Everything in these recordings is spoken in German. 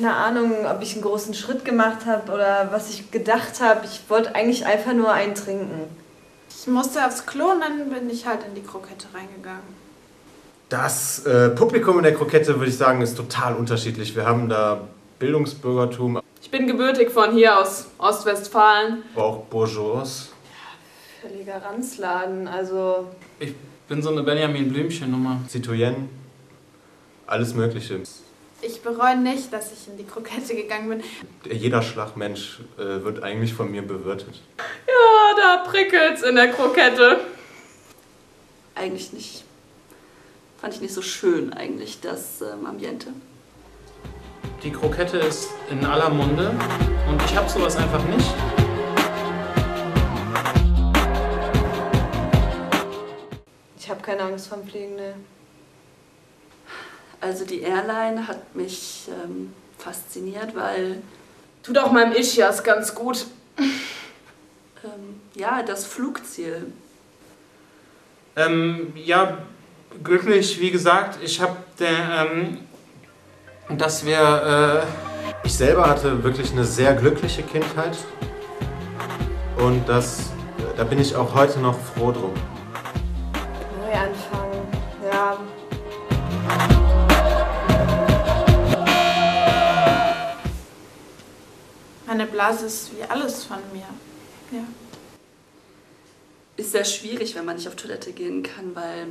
keine Ahnung, ob ich einen großen Schritt gemacht habe oder was ich gedacht habe. Ich wollte eigentlich einfach nur einen trinken. Ich musste aufs Klo und dann bin ich halt in die Krokette reingegangen. Das Publikum in der Krokette, würde ich sagen, ist total unterschiedlich. Wir haben da Bildungsbürgertum. Ich bin gebürtig von hier aus Ostwestfalen. Auch Bourgeois. Ja, völliger Ranzladen, also... Ich bin so eine Benjamin-Blümchen-Nummer. Citoyenne, alles Mögliche. Ich bereue nicht, dass ich in die Krokette gegangen bin. Jeder Schlagmensch wird eigentlich von mir bewirtet. Ja, da prickelt's in der Krokette. Eigentlich nicht. Fand ich nicht so schön eigentlich, das Ambiente. Die Krokette ist in aller Munde und ich habe sowas einfach nicht. Ich habe keine Angst vor dem Fliegen, ne. Also die Airline hat mich fasziniert, weil... Tut auch meinem Ischias ganz gut. Ja, das Flugziel. Ja... Glücklich, wie gesagt, ich habe dass wir... Ich selber hatte wirklich eine sehr glückliche Kindheit und da bin ich auch heute noch froh drum. Neu anfangen, ja. Meine Blase ist wie alles von mir, ja. Ist sehr schwierig, wenn man nicht auf Toilette gehen kann, weil...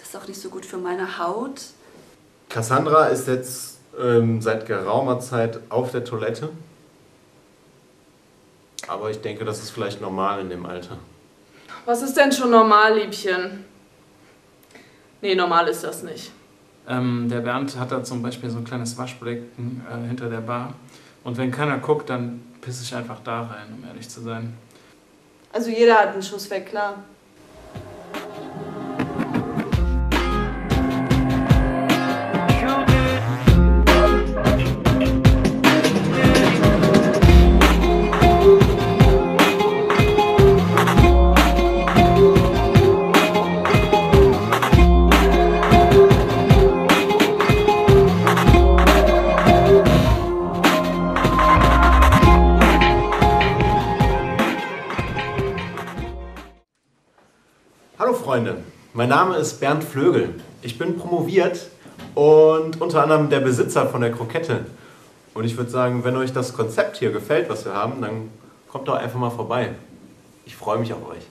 Das ist auch nicht so gut für meine Haut. Cassandra ist jetzt seit geraumer Zeit auf der Toilette. Aber ich denke, das ist vielleicht normal in dem Alter. Was ist denn schon normal, Liebchen? Nee, normal ist das nicht. Der Bernd hat da zum Beispiel so ein kleines Waschbecken hinter der Bar. Und wenn keiner guckt, dann pisse ich einfach da rein, um ehrlich zu sein. Also jeder hat einen Schuss weg, klar. Hallo Freunde, mein Name ist Bernd Flögel. Ich bin promoviert und unter anderem der Besitzer von der Krokette. Und ich würde sagen, wenn euch das Konzept hier gefällt, was wir haben, dann kommt doch einfach mal vorbei. Ich freue mich auf euch.